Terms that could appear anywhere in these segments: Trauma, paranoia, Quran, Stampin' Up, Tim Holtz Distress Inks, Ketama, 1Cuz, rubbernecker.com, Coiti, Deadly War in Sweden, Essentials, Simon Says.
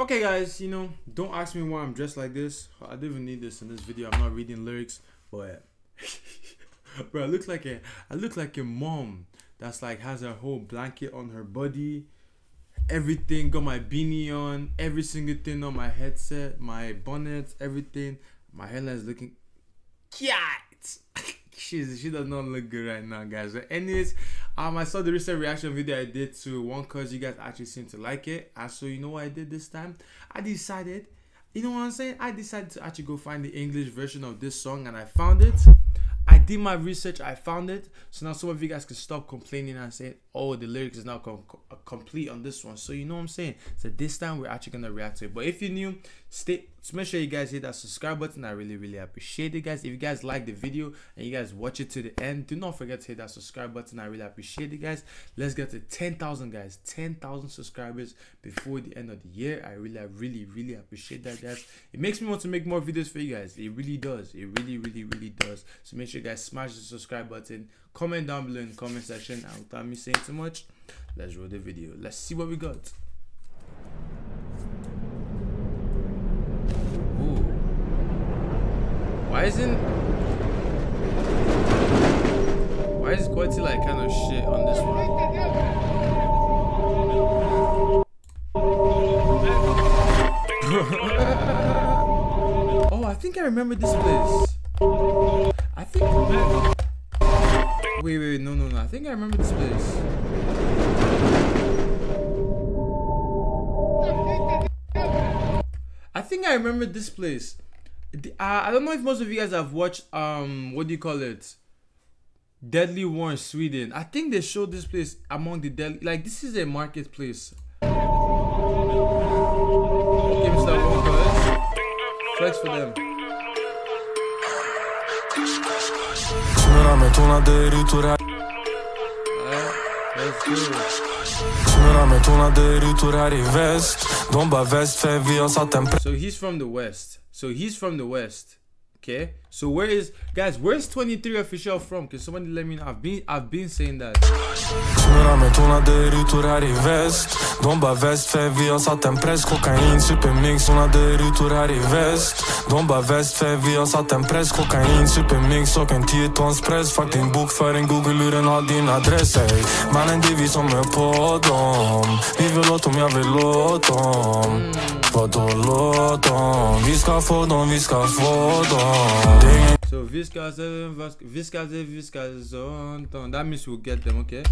Okay guys, you know, don't ask me why I'm dressed like this. I don't even need this in this video. I'm not reading lyrics, but bro, I look like a mom that's like has her whole blanket on her body, everything. Got my beanie on, every single thing on my headset, my bonnet, everything. My hairline's looking cute. She does not look good right now, guys. But anyways, I saw the recent reaction video I did to 1Cuz. You guys actually seem to like it. And so you know what I did this time? I decided, you know what I'm saying? I decided to actually go find the English version of this song, and I found it. I did my research, I found it. So now some of you guys can stop complaining and saying, oh, the lyrics is not complete on this one. So you know what I'm saying? So this time we're actually gonna react to it. But if you're new, make sure you guys hit that subscribe button. I really appreciate it, guys. If you guys like the video and you guys watch it to the end, do not forget to hit that subscribe button. I really appreciate it, guys. Let's get to 10,000, guys. 10,000 subscribers before the end of the year. I really appreciate that, guys. It makes me want to make more videos for you guys. It really does. It really does. So make sure you guys smash the subscribe button, comment down below in the comment section, and without me saying too much, let's roll the video. Let's see what we got. Why is Coiti like kind of shit on this one? Oh, I think I remember this place. I think. Wait, no. I think I remember this place. I think I remember this place. I don't know if most of you guys have watched what do you call it, Deadly War in Sweden. I think they showed this place among the deadly. Like, this is a marketplace. Flex for them. So he's from the West. Okay, so where is, guys, where's 23 official from? Can somebody let me know? I've been saying that. So Viscazon, that means we'll get them, okay?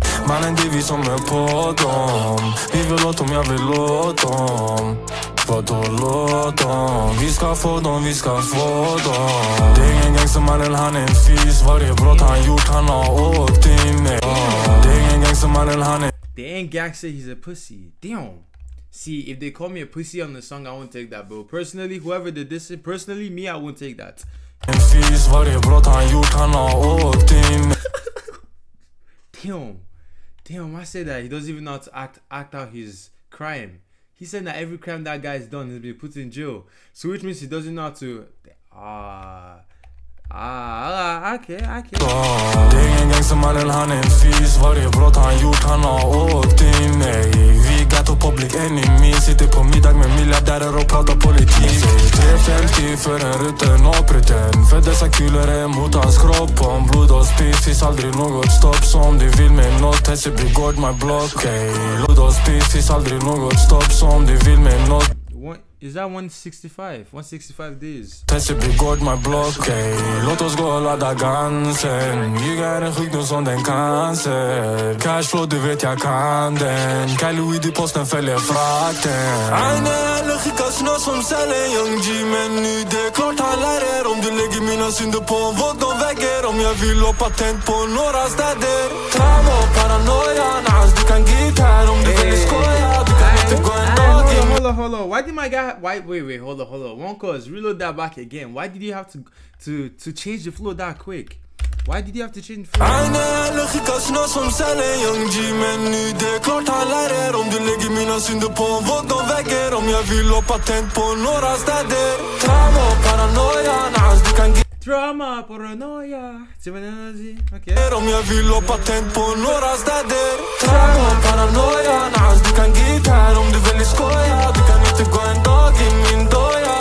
They ain't gangster, he's a pussy. Damn. See, if they call me a pussy on the song, I won't take that, bro. Personally, whoever did this, personally, me, I won't take that. Damn, I say that he doesn't even know how to act out his crime. He said that every crime that guy's done has been put in jail. So which means he doesn't know how to. Okay. Is that 165? 165 days. Trauma, paranoia. Hold on. Why did my guy? Wait, hold on. 1Cuz, reload that back again. Why did you have to change the flow that quick? Why did you have to change the flow? Trauma, paranoia. Okay. Trauma, paranoia. Ты going dog in min doya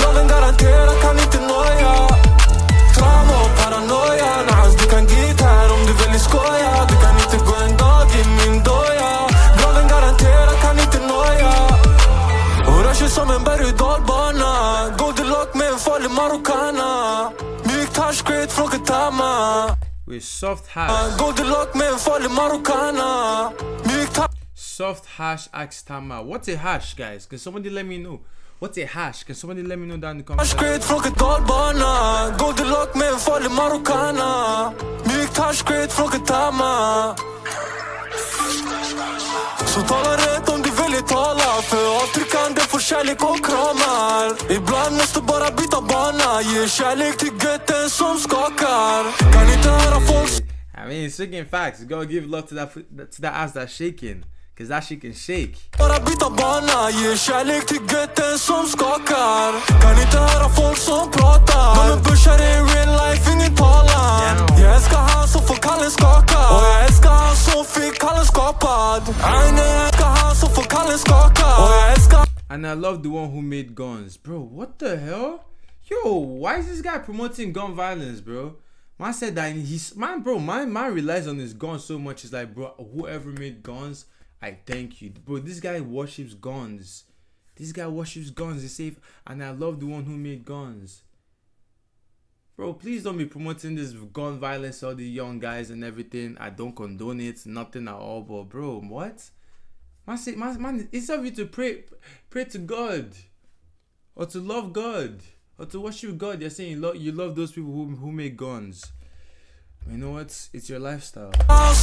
Loving garanterar att han inte noja Trauma och paranoia När hans du kan gitarr om du väljer skoja Du kan inte gå en dag in min doja Loving garanterar att han inte noja Hon rör sig som en berg- och dalbana Goldilock med en farlig marokkana Mjukt hash great från Ketama With soft hash Goldilock med en farlig marokkana Mjukt hash Soft hash axe tama. What's a hash, guys? Can somebody let me know? What's a hash? Can somebody let me know down in the comments? Hash from Dalbana, Goldilock med fall i Marokkana. Mjukt hash grade från Tama. Så tala rätt om du väljer tala för avtryckande får kärlek och kramar. Ibland måste bara byta bana. Ge kärlek till götten som skakar. Kan inte höra folk. I mean, it's shaking facts. Go give love to that ass that's shaking. Cause that shit can shake. Bara byta bana, ge kärlek till götten som skakar. Kan inte höra folk som pratar. De pushar i real life, ingen talar. Jag älskar han som får Kalle skakad. Och jag älskar han som fick Kalle skapad. Jag älskar han som får Kalle skakad. Och jag älskar. And I love the one who made guns. Bro, what the hell? Yo, why is this guy promoting gun violence, bro? Man said that he's... Man, bro, man relies on his guns so much. It's like, bro, whoever made guns... I thank you, bro. This guy worships guns. This guy worships guns. He's safe, and I love the one who made guns. Bro, please don't be promoting this gun violence, all the young guys and everything. I don't condone it, nothing at all. But bro, what? Man, it's up to you to pray to God, or to love God, or to worship God. You're saying you love those people who make guns. You know what? It's your lifestyle. How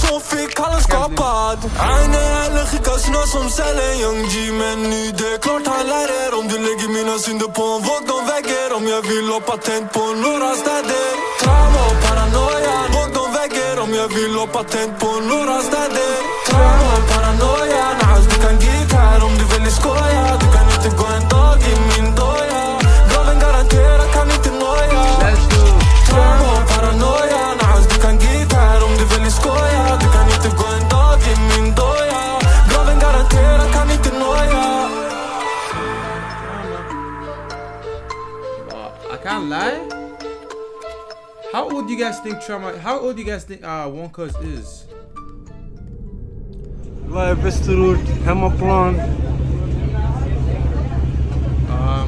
old do you guys think Trauma? How old do you guys think 1Cuz is?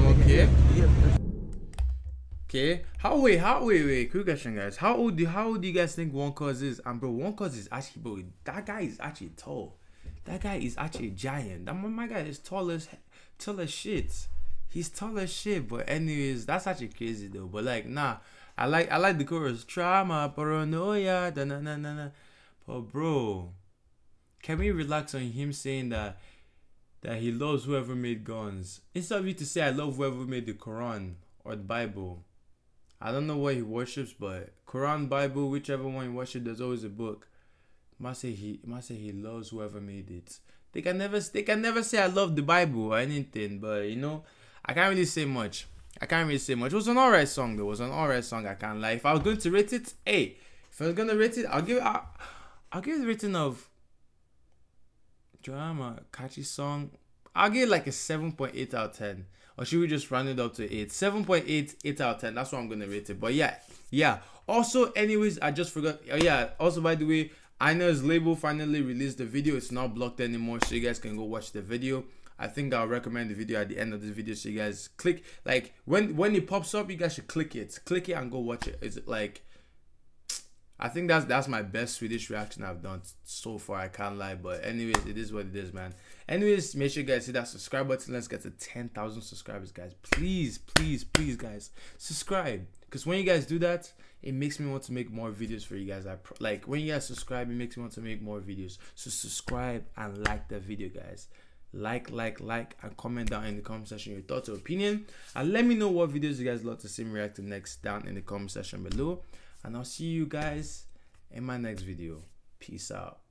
Okay. Okay. Wait. Quick question, guys. How old do you guys think 1Cuz is? And bro, 1Cuz is actually, bro, that guy is actually tall. That guy is actually a giant. That my guy is tall as shit. He's tall as shit. But anyways, that's actually crazy though. But like, nah. I like the chorus. Trauma, paranoia, da na na na na. But bro, can we relax on him saying that he loves whoever made guns? It's not me to say I love whoever made the Quran or the Bible. I don't know what he worships, but Quran, Bible, whichever one he worships, there's always a book. Must say he loves whoever made it. They can never say I love the Bible or anything, but you know, I can't really say much. It was an alright song though. I can't lie. If I was going to rate it, hey, if I was gonna rate it, I'll give it a rating of drama, catchy song. I'll give it like a 7.8 out of 10. Or should we just round it up to 8? 7.8, 8 out of 10. That's what I'm gonna rate it. But yeah. Also, anyways, I just forgot. Oh yeah, also by the way, Aina's label finally released the video. It's not blocked anymore, so you guys can go watch the video. I think I'll recommend the video at the end of this video, so you guys click, like, when it pops up, you guys should click it and go watch it. It's like, I think that's my best Swedish reaction I've done so far, I can't lie. But anyways, it is what it is, man. Anyways, make sure you guys hit that subscribe button. Let's get to 10,000 subscribers, guys. Please, guys, subscribe, because when you guys do that, it makes me want to make more videos for you guys. Like, when you guys subscribe, it makes me want to make more videos. So subscribe and like the video, guys. Like and comment down in the comment section your thoughts or opinion, and let me know what videos you guys love to see me react to next down in the comment section below, and I'll see you guys in my next video. Peace out.